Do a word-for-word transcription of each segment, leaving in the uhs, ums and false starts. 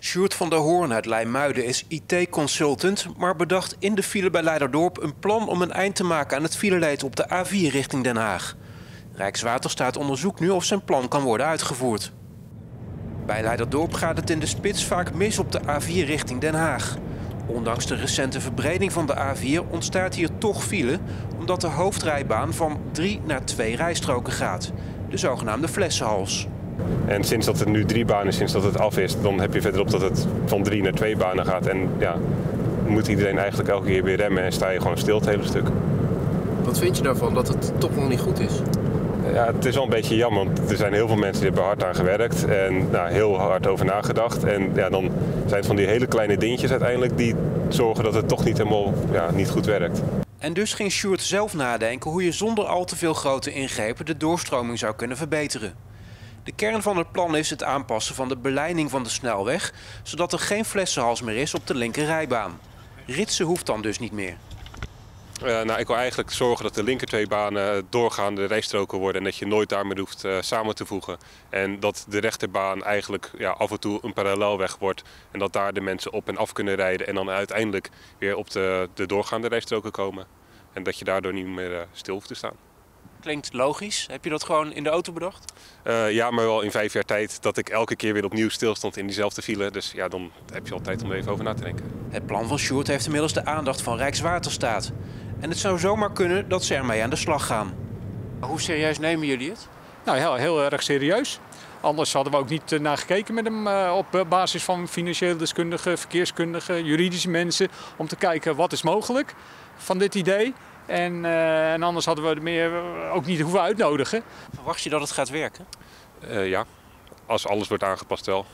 Sjoerd van der Hoorn uit Leimuiden is I T-consultant, maar bedacht in de file bij Leiderdorp een plan om een eind te maken aan het fileleed op de A vier richting Den Haag. Rijkswaterstaat onderzoekt nu of zijn plan kan worden uitgevoerd. Bij Leiderdorp gaat het in de spits vaak mis op de A vier richting Den Haag. Ondanks de recente verbreding van de A vier ontstaat hier toch file, omdat de hoofdrijbaan van drie naar twee rijstroken gaat, de zogenaamde flessenhals. En sinds dat het nu drie banen is, sinds dat het af is, dan heb je verderop dat het van drie naar twee banen gaat. En ja, moet iedereen eigenlijk elke keer weer remmen en sta je gewoon stil het hele stuk. Wat vind je daarvan, dat het toch nog niet goed is? Ja, het is wel een beetje jammer, want er zijn heel veel mensen die hebben hard aan gewerkt en nou, heel hard over nagedacht. En ja, dan zijn het van die hele kleine dingetjes uiteindelijk die zorgen dat het toch niet helemaal ja, niet goed werkt. En dus ging Sjoerd zelf nadenken hoe je zonder al te veel grote ingrepen de doorstroming zou kunnen verbeteren. De kern van het plan is het aanpassen van de beleiding van de snelweg, zodat er geen flessenhals meer is op de linkerrijbaan. Ritsen hoeft dan dus niet meer. Uh, nou, ik wil eigenlijk zorgen dat de linker twee banen doorgaande rijstroken worden en dat je nooit daarmee hoeft uh, samen te voegen. En dat de rechterbaan eigenlijk ja, af en toe een parallelweg wordt en dat daar de mensen op en af kunnen rijden en dan uiteindelijk weer op de, de doorgaande rijstroken komen. En dat je daardoor niet meer uh, stil hoeft te staan. Klinkt logisch. Heb je dat gewoon in de auto bedacht? Uh, ja, maar wel in vijf jaar tijd dat ik elke keer weer opnieuw stilstond in diezelfde file. Dus ja, dan heb je al tijd om er even over na te denken. Het plan van Sjoerd heeft inmiddels de aandacht van Rijkswaterstaat. En het zou zomaar kunnen dat ze ermee aan de slag gaan. Hoe serieus nemen jullie het? Nou, heel, heel erg serieus. Anders hadden we ook niet naar gekeken met hem uh, op basis van financieel deskundigen, verkeerskundigen, juridische mensen. Om te kijken wat is mogelijk van dit idee. En, uh, en anders hadden we er meer ook niet hoeven uitnodigen. Verwacht je dat het gaat werken? Uh, ja, als alles wordt aangepast wel.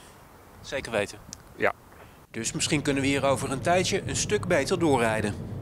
Zeker weten? Ja. Dus misschien kunnen we hier over een tijdje een stuk beter doorrijden.